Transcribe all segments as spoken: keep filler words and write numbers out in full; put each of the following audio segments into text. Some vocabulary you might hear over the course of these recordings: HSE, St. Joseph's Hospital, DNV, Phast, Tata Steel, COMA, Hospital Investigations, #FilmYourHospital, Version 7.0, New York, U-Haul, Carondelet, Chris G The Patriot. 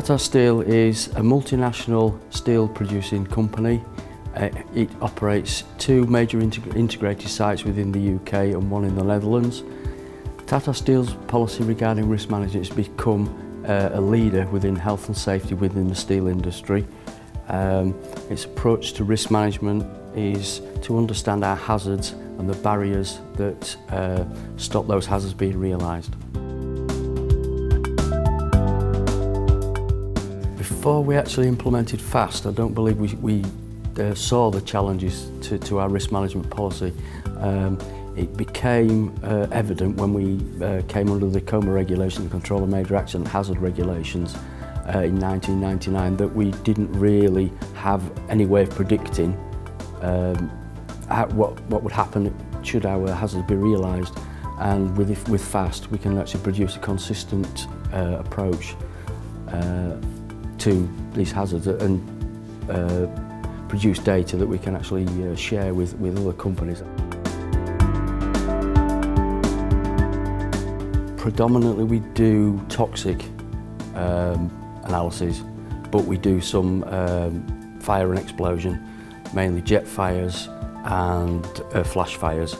Tata Steel is a multinational steel producing company. Uh, it operates two major integ integrated sites within the U K and one in the Netherlands. Tata Steel's policy regarding risk management has become uh, a leader within health and safety within the steel industry. Um, its approach to risk management is to understand our hazards and the barriers that uh, stop those hazards being realised. Before we actually implemented Phast, I don't believe we, we uh, saw the challenges to, to our risk management policy. Um, it became uh, evident when we uh, came under the COMA regulation, Control of Major Accident Hazard regulations, uh, in nineteen ninety-nine, that we didn't really have any way of predicting um, how, what, what would happen should our hazards be realised. And with, with Phast, we can actually produce a consistent uh, approach uh, to these hazards and uh, produce data that we can actually uh, share with, with other companies. Predominantly we do toxic um, analyses, but we do some um, fire and explosion, mainly jet fires and uh, flash fires.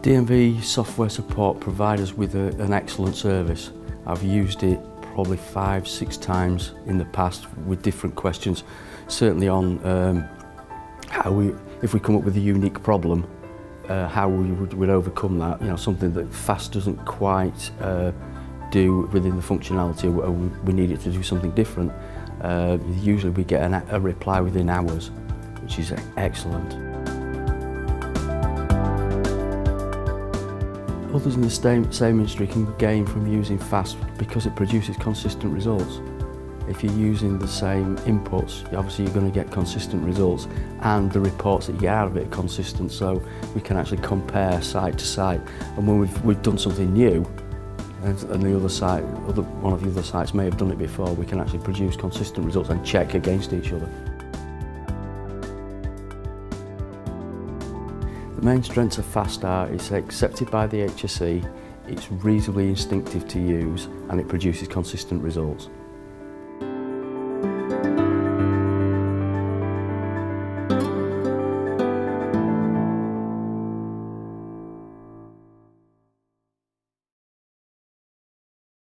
D N V software support provides us with a, an excellent service. I've used it probably five, six times in the past with different questions, certainly on um, how we, if we come up with a unique problem, uh, how we would, would overcome that, you know, something that Phast doesn't quite uh, do within the functionality, or we need it to do something different. Uh, usually we get an, a reply within hours, which is excellent. Others in the same, same industry can gain from using Phast because it produces consistent results. If you're using the same inputs, obviously you're going to get consistent results, and the reports that you get out of it are consistent, so we can actually compare site to site. And when we've, we've done something new, and, and the other site, other, one of the other sites may have done it before, we can actually produce consistent results and check against each other. The main strengths of Phast are it's accepted by the H S E, it's reasonably instinctive to use, and it produces consistent results.